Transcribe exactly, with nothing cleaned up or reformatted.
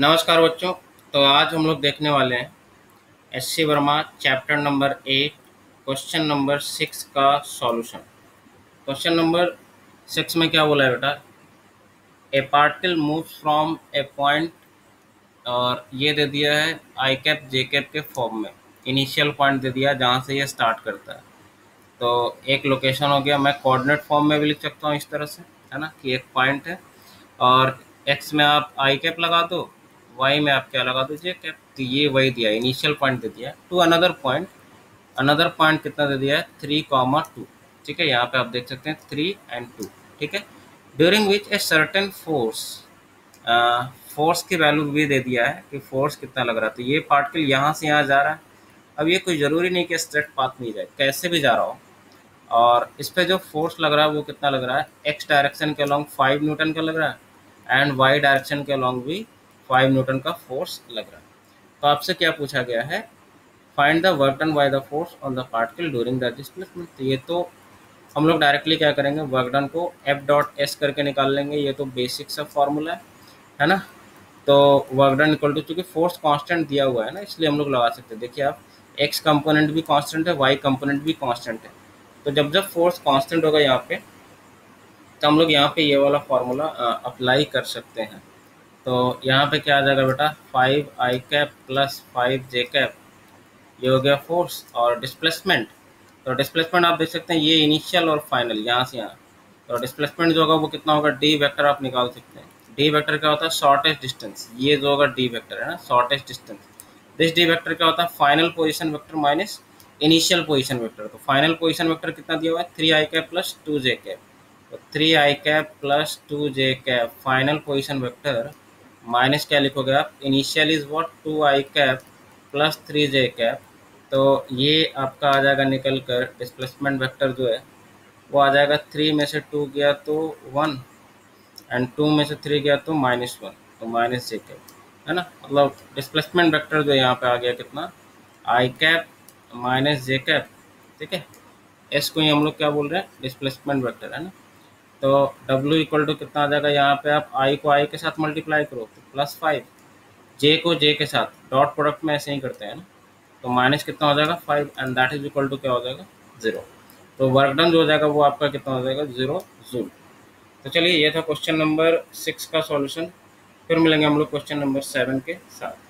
नमस्कार बच्चों, तो आज हम लोग देखने वाले हैं H C Verma chapter number eight question number six का सॉल्यूशन। क्वेश्चन नंबर सिक्स में क्या बोला है बेटा, a particle moves from a point और ये दे दिया है आई कैप जे कैप के फॉर्म में। इनिशियल पॉइंट दे दिया जहाँ से ये स्टार्ट करता है। तो एक लोकेशन हो गया, मैं कोऑर्डिनेट फॉर्म में भी लिख सकता हूँ इस तरह से, है ना, कि एक पॉइंट है और एक्स में आप आई कैप लगा दो, वाई में आप क्या लगा दीजिए कैप। तो ये वही दिया, इनिशियल पॉइंट दे दिया। To another point, another point कितना दे दिया है, थ्री कॉमा टू। ठीक है, यहाँ पे आप देख सकते हैं थ्री एंड टू। ठीक है, during which a certain force, force की वैल्यू भी दे दिया है कि फोर्स कितना लग रहा है। तो ये पार्टिकल यहाँ से यहाँ जा रहा है। अब ये कोई ज़रूरी नहीं कि स्ट्रेट पाथ में जाए, कैसे भी जा रहा हो, और इस पर जो फोर्स लग रहा है वो कितना लग रहा है, एक्स डायरेक्शन के अलॉन्ग फाइव न्यूटन का लग रहा है एंड वाई डायरेक्शन के अलॉन्ग भी फाइव न्यूटन का फोर्स लग रहा है। तो आपसे क्या पूछा गया है, find the work done by the force on the particle during the displacement. तो ये तो हम लोग डायरेक्टली क्या करेंगे, वर्क डन को एफ डॉट एस करके निकाल लेंगे। ये तो बेसिक सा फार्मूला है, है ना। तो वर्क डन इक्वल टू, चूँकि फोर्स कांस्टेंट दिया हुआ है ना, इसलिए हम लोग लगा सकते हैं। देखिए आप, एक्स कंपोनेंट भी कांस्टेंट है, वाई कंपोनेंट भी कांस्टेंट है। तो जब जब फोर्स कांस्टेंट होगा यहाँ पे, तो हम लोग यहाँ पे ये वाला फार्मूला अप्लाई कर सकते हैं। तो यहाँ पे क्या आ जाएगा बेटा, five i cap plus five j cap, ये हो गया फोर्स और डिस्प्लेसमेंट। तो डिस्प्लेसमेंट आप देख सकते हैं, ये इनिशियल और फाइनल यहाँ से यहाँ। तो डिस्प्लेसमेंट जो होगा वो कितना होगा, डी वेक्टर आप निकाल सकते हैं। डी वेक्टर क्या होता है, शॉर्टेस्ट डिस्टेंस। ये जो होगा डी वेक्टर, है ना, shortest distance. This d vector क्या होता है, final position vector minus initial position vector. तो फाइनल पोजिशन वेक्टर कितना दिया हुआ है, three i cap plus two j cap. तो three i cap plus two j cap final position vector minus क्या लिखोगे आप, initial is what, two i cap plus three j cap. तो ये आपका आ जाएगा निकल कर, डिस्प्लेसमेंट वेक्टर जो है वो आ जाएगा, थ्री में से टू गया तो वन एंड टू में से थ्री गया तो माइनस वन, तो माइनस जे कैप, है ना। मतलब डिस्प्लेसमेंट वेक्टर जो है यहाँ पे आ गया कितना, i cap minus j cap. ठीक है, एस को ही हम लोग क्या बोल रहे हैं, डिस्प्लेसमेंट वेक्टर, है ना। तो W इक्वल टू कितना आ जाएगा, यहाँ पे आप I को I के साथ मल्टीप्लाई करो तो प्लस फाइव, J को J के साथ, डॉट प्रोडक्ट में ऐसे ही करते हैं ना, तो माइनस कितना हो जाएगा five and that is equal to क्या हो जाएगा, जीरो। तो वर्क डन जो हो जाएगा वो आपका कितना हो जाएगा, जीरो जूल। तो चलिए, ये था क्वेश्चन नंबर सिक्स का सॉल्यूशन। फिर मिलेंगे हम लोग क्वेश्चन नंबर सेवन के साथ।